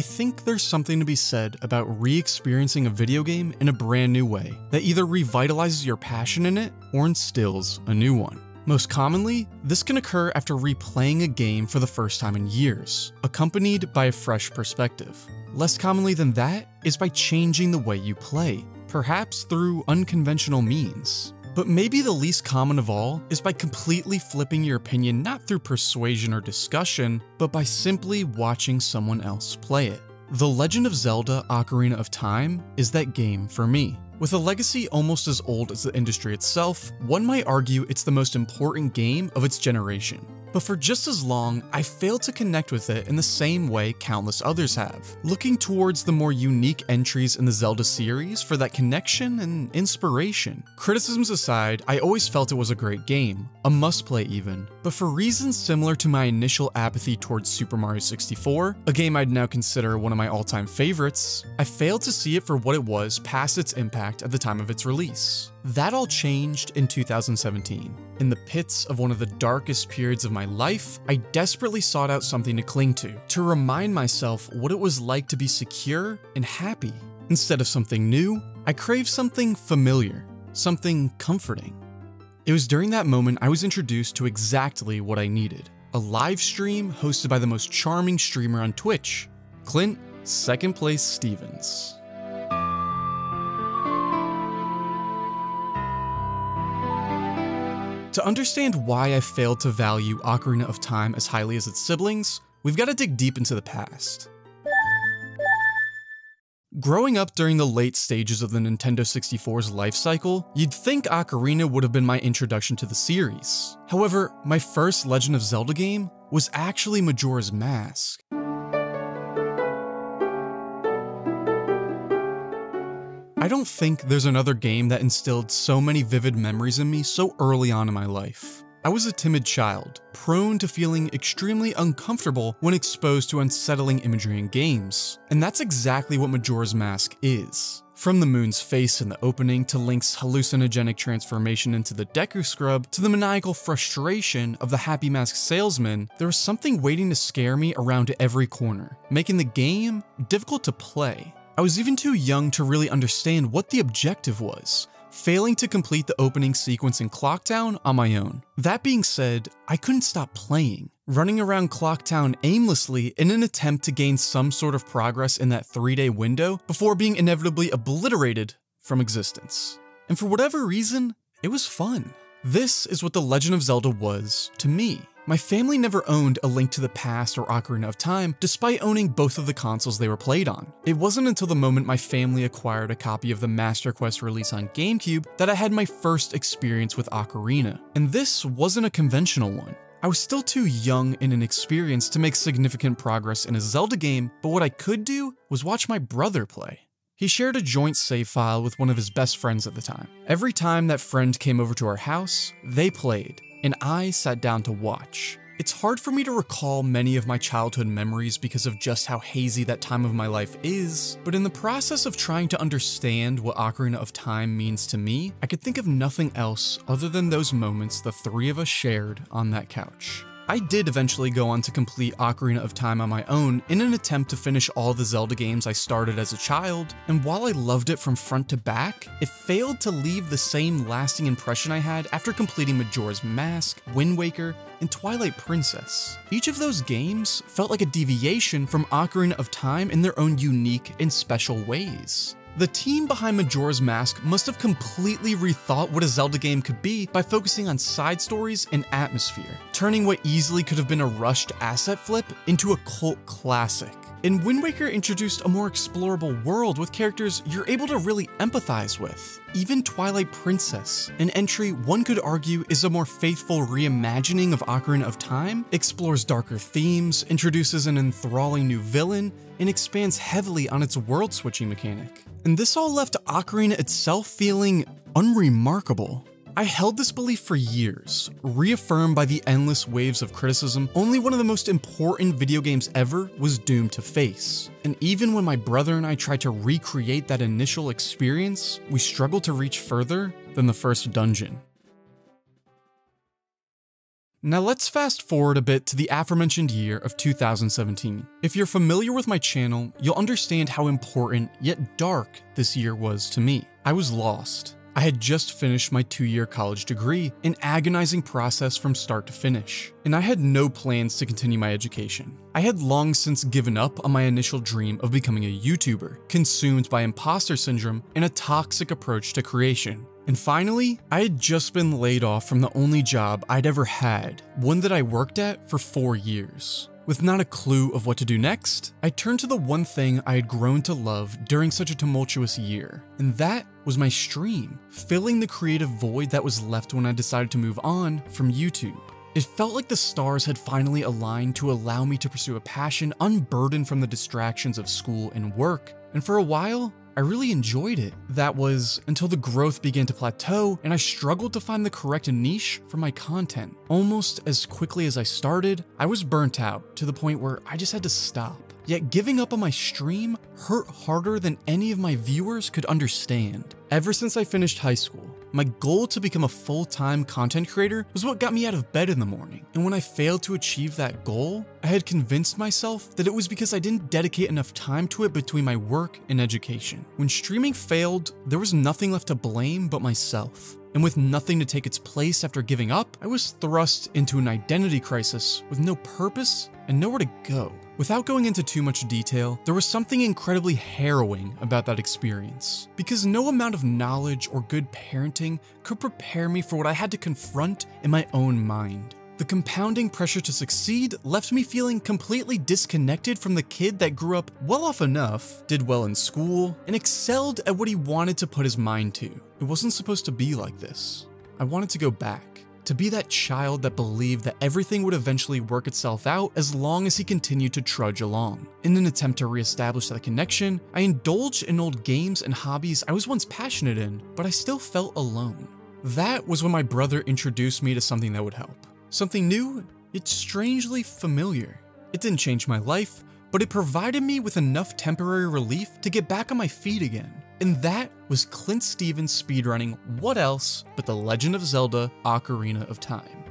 I think there's something to be said about re-experiencing a video game in a brand new way that either revitalizes your passion in it or instills a new one. Most commonly, this can occur after replaying a game for the first time in years, accompanied by a fresh perspective. Less commonly than that is by changing the way you play, perhaps through unconventional means. But maybe the least common of all is by completely flipping your opinion not through persuasion or discussion, but by simply watching someone else play it. The Legend of Zelda: Ocarina of Time is that game for me. With a legacy almost as old as the industry itself, one might argue it's the most important game of its generation. But for just as long, I failed to connect with it in the same way countless others have, looking towards the more unique entries in the Zelda series for that connection and inspiration. Criticisms aside, I always felt it was a great game, a must-play even, but for reasons similar to my initial apathy towards Super Mario 64, a game I'd now consider one of my all-time favorites, I failed to see it for what it was past its impact at the time of its release. That all changed in 2017. In the pits of one of the darkest periods of my life, I desperately sought out something to cling to remind myself what it was like to be secure and happy. Instead of something new, I craved something familiar, something comforting. It was during that moment I was introduced to exactly what I needed, a live stream hosted by the most charming streamer on Twitch, Clint "Second Place" Stevens. To understand why I failed to value Ocarina of Time as highly as its siblings, we've got to dig deep into the past. Growing up during the late stages of the Nintendo 64's life cycle, you'd think Ocarina would have been my introduction to the series. However, my first Legend of Zelda game was actually Majora's Mask. I don't think there's another game that instilled so many vivid memories in me so early on in my life. I was a timid child, prone to feeling extremely uncomfortable when exposed to unsettling imagery in games, and that's exactly what Majora's Mask is. From the moon's face in the opening to Link's hallucinogenic transformation into the Deku Scrub to the maniacal frustration of the Happy Mask salesman, there was something waiting to scare me around every corner, making the game difficult to play. I was even too young to really understand what the objective was, failing to complete the opening sequence in Clocktown on my own. That being said, I couldn't stop playing, running around Clocktown aimlessly in an attempt to gain some sort of progress in that 3-day window before being inevitably obliterated from existence. And for whatever reason, it was fun. This is what The Legend of Zelda was to me. My family never owned A Link to the Past or Ocarina of Time, despite owning both of the consoles they were played on. It wasn't until the moment my family acquired a copy of the Master Quest release on GameCube that I had my first experience with Ocarina. And this wasn't a conventional one. I was still too young and inexperienced to make significant progress in a Zelda game, but what I could do was watch my brother play. He shared a joint save file with one of his best friends at the time. Every time that friend came over to our house, they played, and I sat down to watch. It's hard for me to recall many of my childhood memories because of just how hazy that time of my life is, but in the process of trying to understand what Ocarina of Time means to me, I could think of nothing else other than those moments the three of us shared on that couch. I did eventually go on to complete Ocarina of Time on my own in an attempt to finish all the Zelda games I started as a child, and while I loved it from front to back, it failed to leave the same lasting impression I had after completing Majora's Mask, Wind Waker, and Twilight Princess. Each of those games felt like a deviation from Ocarina of Time in their own unique and special ways. The team behind Majora's Mask must have completely rethought what a Zelda game could be by focusing on side stories and atmosphere, turning what easily could have been a rushed asset flip into a cult classic. And Wind Waker introduced a more explorable world with characters you're able to really empathize with. Even Twilight Princess, an entry one could argue is a more faithful reimagining of Ocarina of Time, explores darker themes, introduces an enthralling new villain, and expands heavily on its world-switching mechanic. And this all left Ocarina itself feeling unremarkable. I held this belief for years, reaffirmed by the endless waves of criticism only one of the most important video games ever was doomed to face. And even when my brother and I tried to recreate that initial experience, we struggled to reach further than the first dungeon. Now let's fast forward a bit to the aforementioned year of 2017. If you're familiar with my channel, you'll understand how important, yet dark, this year was to me. I was lost. I had just finished my 2-year college degree, an agonizing process from start to finish, and I had no plans to continue my education. I had long since given up on my initial dream of becoming a YouTuber, consumed by imposter syndrome and a toxic approach to creation. And finally, I had just been laid off from the only job I'd ever had, one that I worked at for 4 years. With not a clue of what to do next, I turned to the one thing I had grown to love during such a tumultuous year, and that was my stream, filling the creative void that was left when I decided to move on from YouTube. It felt like the stars had finally aligned to allow me to pursue a passion unburdened from the distractions of school and work, and for a while, I really enjoyed it. That was until the growth began to plateau and I struggled to find the correct niche for my content. Almost as quickly as I started, I was burnt out to the point where I just had to stop. Yet giving up on my stream hurt harder than any of my viewers could understand. Ever since I finished high school, my goal to become a full-time content creator was what got me out of bed in the morning. And when I failed to achieve that goal, I had convinced myself that it was because I didn't dedicate enough time to it between my work and education. When streaming failed, there was nothing left to blame but myself. And with nothing to take its place after giving up, I was thrust into an identity crisis with no purpose and nowhere to go. Without going into too much detail, there was something incredibly harrowing about that experience, because no amount of knowledge or good parenting could prepare me for what I had to confront in my own mind. The compounding pressure to succeed left me feeling completely disconnected from the kid that grew up well off enough, did well in school, and excelled at what he wanted to put his mind to. It wasn't supposed to be like this. I wanted to go back, to be that child that believed that everything would eventually work itself out as long as he continued to trudge along. In an attempt to reestablish that connection, I indulged in old games and hobbies I was once passionate in, but I still felt alone. That was when my brother introduced me to something that would help. Something new, yet strangely familiar. It didn't change my life, but it provided me with enough temporary relief to get back on my feet again. And that was Clint Stevens speedrunning what else but The Legend of Zelda: Ocarina of Time.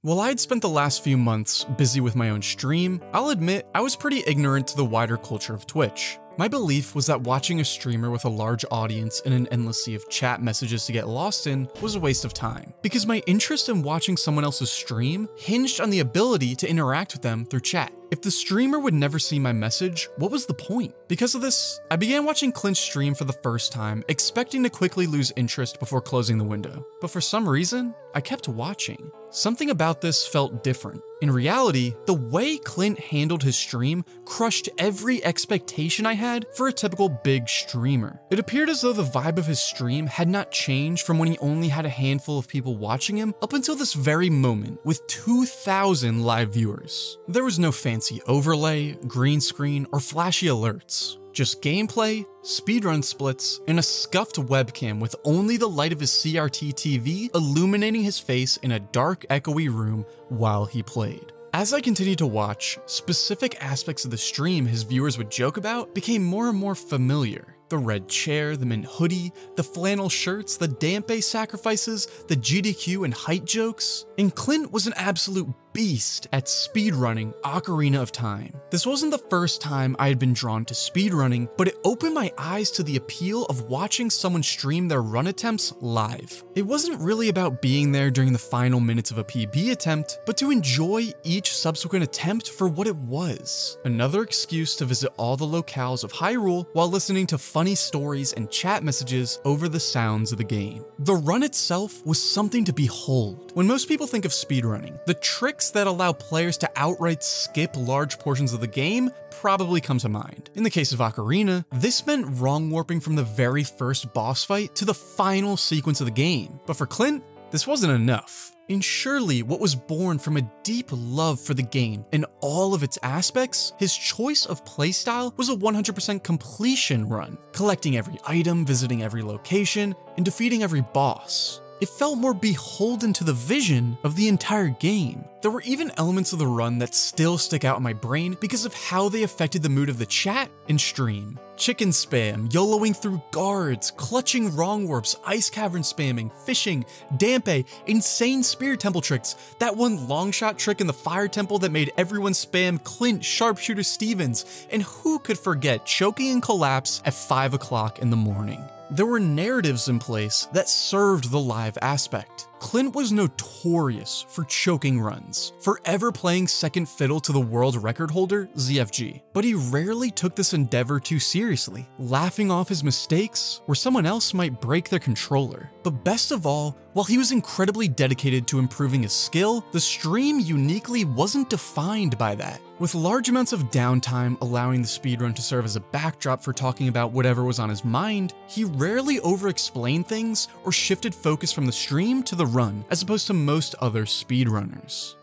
While I had spent the last few months busy with my own stream, I'll admit I was pretty ignorant to the wider culture of Twitch. My belief was that watching a streamer with a large audience and an endless sea of chat messages to get lost in was a waste of time, because my interest in watching someone else's stream hinged on the ability to interact with them through chat. If the streamer would never see my message, what was the point? Because of this, I began watching Clint's stream for the first time, expecting to quickly lose interest before closing the window. But for some reason, I kept watching. Something about this felt different. In reality, the way Clint handled his stream crushed every expectation I had for a typical big streamer. It appeared as though the vibe of his stream had not changed from when he only had a handful of people watching him up until this very moment with 2,000 live viewers. There was no fancy overlay, green screen, or flashy alerts. Just gameplay, speedrun splits, and a scuffed webcam with only the light of his CRT TV illuminating his face in a dark, echoey room while he played. As I continued to watch, specific aspects of the stream his viewers would joke about became more and more familiar. The red chair, the mint hoodie, the flannel shirts, the Dampe sacrifices, the GDQ and height jokes. And Clint was an absolute beast at speedrunning Ocarina of Time. This wasn't the first time I had been drawn to speedrunning, but it opened my eyes to the appeal of watching someone stream their run attempts live. It wasn't really about being there during the final minutes of a PB attempt, but to enjoy each subsequent attempt for what it was. Another excuse to visit all the locales of Hyrule while listening to funny stories and chat messages over the sounds of the game. The run itself was something to behold. When most people think of speedrunning, the tricks that allow players to outright skip large portions of the game probably come to mind. In the case of Ocarina, this meant wrong warping from the very first boss fight to the final sequence of the game. But for Clint, this wasn't enough. And surely what was born from a deep love for the game and all of its aspects, his choice of playstyle was a 100% completion run, collecting every item, visiting every location, and defeating every boss. it felt more beholden to the vision of the entire game. There were even elements of the run that still stick out in my brain because of how they affected the mood of the chat and stream. Chicken spam, YOLOing through guards, clutching wrong warps, ice cavern spamming, fishing, dampe, insane spear temple tricks, that one long shot trick in the fire temple that made everyone spam Clint Sharpshooter Stevens, and who could forget choking and collapse at 5 o'clock in the morning. There were narratives in place that served the live aspect. Clint was notorious for choking runs, forever playing second fiddle to the world record holder, ZFG. But he rarely took this endeavor too seriously, laughing off his mistakes where someone else might break their controller. But best of all, while he was incredibly dedicated to improving his skill, the stream uniquely wasn't defined by that. With large amounts of downtime allowing the speedrun to serve as a backdrop for talking about whatever was on his mind, he rarely over-explained things or shifted focus from the stream to the run, as opposed to most other speedrunners.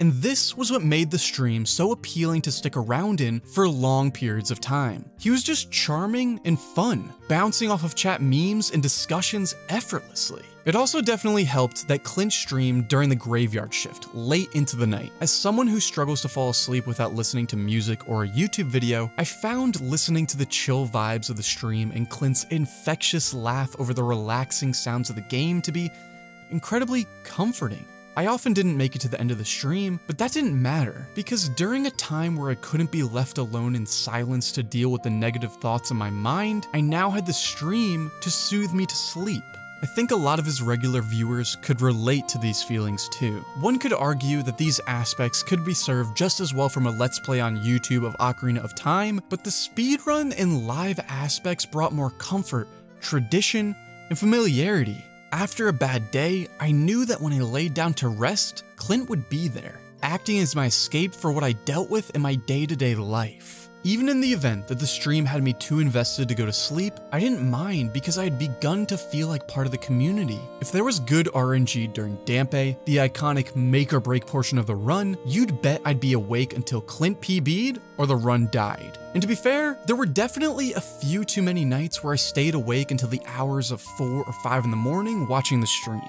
And this was what made the stream so appealing to stick around in for long periods of time. He was just charming and fun, bouncing off of chat memes and discussions effortlessly. It also definitely helped that Clint streamed during the graveyard shift, late into the night. As someone who struggles to fall asleep without listening to music or a YouTube video, I found listening to the chill vibes of the stream and Clint's infectious laugh over the relaxing sounds of the game to be incredibly comforting. I often didn't make it to the end of the stream, but that didn't matter, because during a time where I couldn't be left alone in silence to deal with the negative thoughts in my mind, I now had the stream to soothe me to sleep. I think a lot of his regular viewers could relate to these feelings too. One could argue that these aspects could be served just as well from a Let's Play on YouTube of Ocarina of Time, but the speedrun and live aspects brought more comfort, tradition, and familiarity. After a bad day, I knew that when I laid down to rest, Clint would be there, acting as my escape for what I dealt with in my day-to-day life. Even in the event that the stream had me too invested to go to sleep, I didn't mind because I had begun to feel like part of the community. If there was good RNG during Dampe, the iconic make-or-break portion of the run, you'd bet I'd be awake until Clint PB'd or the run died. And to be fair, there were definitely a few too many nights where I stayed awake until the hours of 4 or 5 in the morning watching the stream.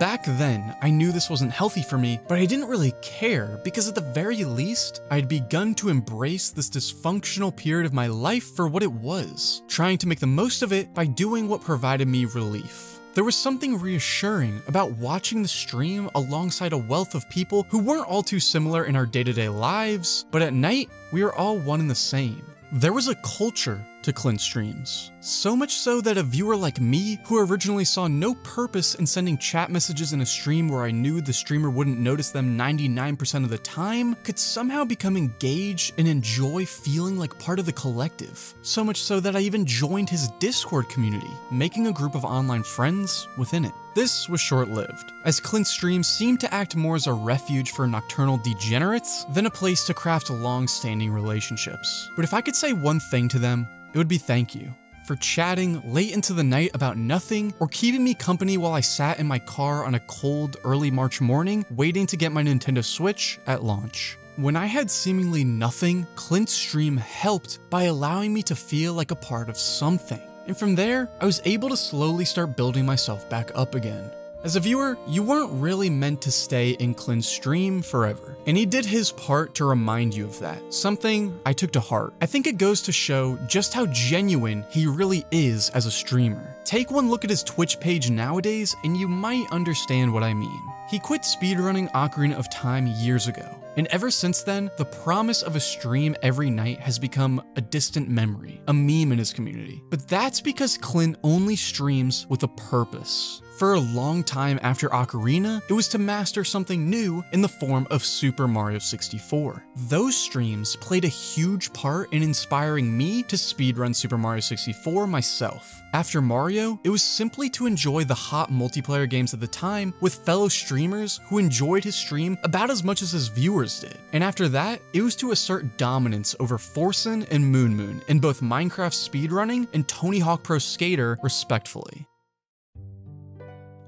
Back then, I knew this wasn't healthy for me, but I didn't really care because at the very least, I had begun to embrace this dysfunctional period of my life for what it was, trying to make the most of it by doing what provided me relief. There was something reassuring about watching the stream alongside a wealth of people who weren't all too similar in our day-to-day lives, but at night, we were all one and the same. There was a culture to Clint streams, so much so that a viewer like me, who originally saw no purpose in sending chat messages in a stream where I knew the streamer wouldn't notice them 99% of the time, could somehow become engaged and enjoy feeling like part of the collective. So much so that I even joined his Discord community, making a group of online friends within it. This was short-lived, as Clint's streams seemed to act more as a refuge for nocturnal degenerates than a place to craft long-standing relationships. But if I could say one thing to them, it would be thank you for chatting late into the night about nothing or keeping me company while I sat in my car on a cold early March morning waiting to get my Nintendo Switch at launch. When I had seemingly nothing, Clint's stream helped by allowing me to feel like a part of something. And from there, I was able to slowly start building myself back up again. As a viewer, you weren't really meant to stay in Clint's stream forever, and he did his part to remind you of that, something I took to heart. I think it goes to show just how genuine he really is as a streamer. Take one look at his Twitch page nowadays, and you might understand what I mean. He quit speedrunning Ocarina of Time years ago, and ever since then, the promise of a stream every night has become a distant memory, a meme in his community. But that's because Clint only streams with a purpose. For a long time after Ocarina, it was to master something new in the form of Super Mario 64. Those streams played a huge part in inspiring me to speedrun Super Mario 64 myself. After Mario, it was simply to enjoy the hot multiplayer games at the time with fellow streamers who enjoyed his stream about as much as his viewers did. And after that, it was to assert dominance over Forsen and Moonmoon in both Minecraft speedrunning and Tony Hawk Pro Skater, respectively.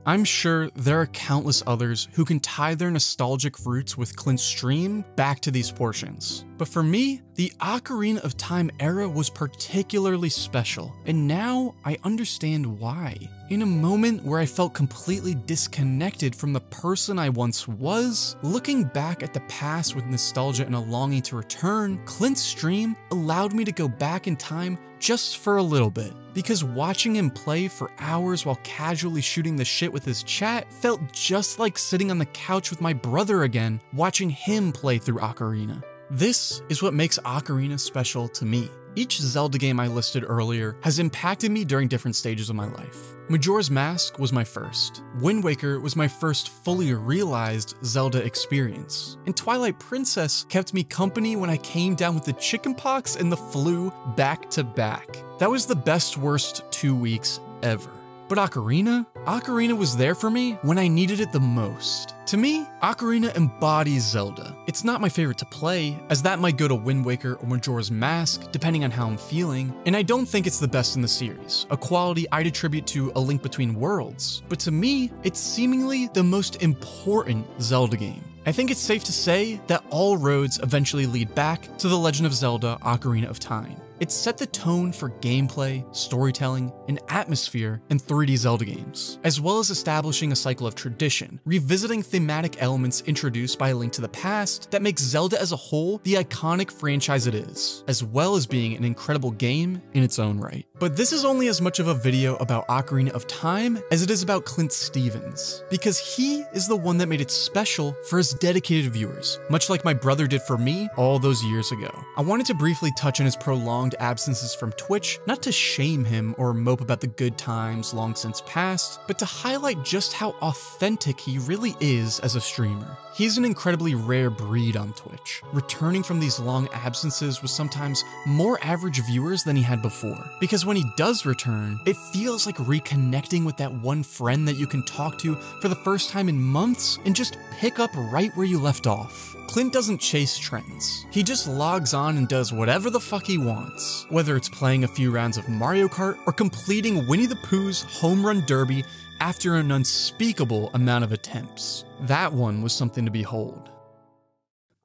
I'm sure there are countless others who can tie their nostalgic roots with Clint's stream back to these portions. But for me, the Ocarina of Time era was particularly special, and now I understand why. In a moment where I felt completely disconnected from the person I once was, looking back at the past with nostalgia and a longing to return, Clint's stream allowed me to go back in time just for a little bit, because watching him play for hours while casually shooting the shit with his chat felt just like sitting on the couch with my brother again, watching him play through Ocarina. This is what makes Ocarina special to me. Each Zelda game I listed earlier has impacted me during different stages of my life. Majora's Mask was my first. Wind Waker was my first fully realized Zelda experience. And Twilight Princess kept me company when I came down with the chickenpox and the flu back to back. That was the best worst 2 weeks ever. But Ocarina? Ocarina was there for me when I needed it the most. To me, Ocarina embodies Zelda. It's not my favorite to play, as that might go to Wind Waker or Majora's Mask, depending on how I'm feeling, and I don't think it's the best in the series, a quality I'd attribute to A Link Between Worlds, but to me, it's seemingly the most important Zelda game. I think it's safe to say that all roads eventually lead back to The Legend of Zelda: Ocarina of Time. It set the tone for gameplay, storytelling, and atmosphere in 3D Zelda games, as well as establishing a cycle of tradition, revisiting thematic elements introduced by A Link to the Past that makes Zelda as a whole the iconic franchise it is, as well as being an incredible game in its own right. But this is only as much of a video about Ocarina of Time as it is about Clint Stevens, because he is the one that made it special for his dedicated viewers, much like my brother did for me all those years ago. I wanted to briefly touch on his prolonged absences from Twitch, not to shame him or mope about the good times long since past, but to highlight just how authentic he really is as a streamer. He's an incredibly rare breed on Twitch. Returning from these long absences with sometimes more average viewers than he had before, because when he does return, it feels like reconnecting with that one friend that you can talk to for the first time in months and just pick up right where you left off. Clint doesn't chase trends. He just logs on and does whatever the fuck he wants, whether it's playing a few rounds of Mario Kart or completing Winnie the Pooh's Home Run Derby after an unspeakable amount of attempts. That one was something to behold.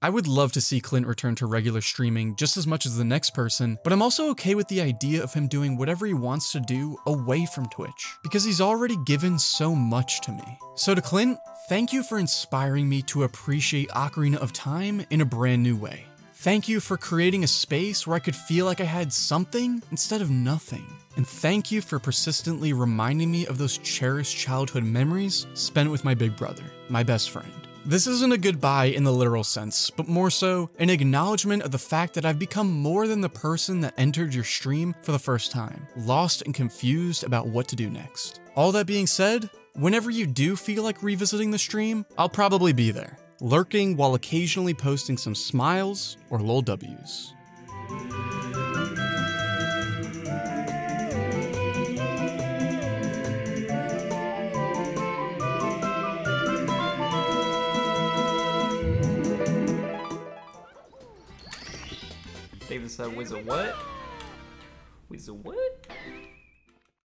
I would love to see Clint return to regular streaming just as much as the next person, but I'm also okay with the idea of him doing whatever he wants to do away from Twitch, because he's already given so much to me. So to Clint, thank you for inspiring me to appreciate Ocarina of Time in a brand new way. Thank you for creating a space where I could feel like I had something instead of nothing. And thank you for persistently reminding me of those cherished childhood memories spent with my big brother, my best friend. This isn't a goodbye in the literal sense, but more so an acknowledgement of the fact that I've become more than the person that entered your stream for the first time, lost and confused about what to do next. All that being said, whenever you do feel like revisiting the stream, I'll probably be there, lurking while occasionally posting some smiles or lol W's. David said, "Wizard what? Wizard what?"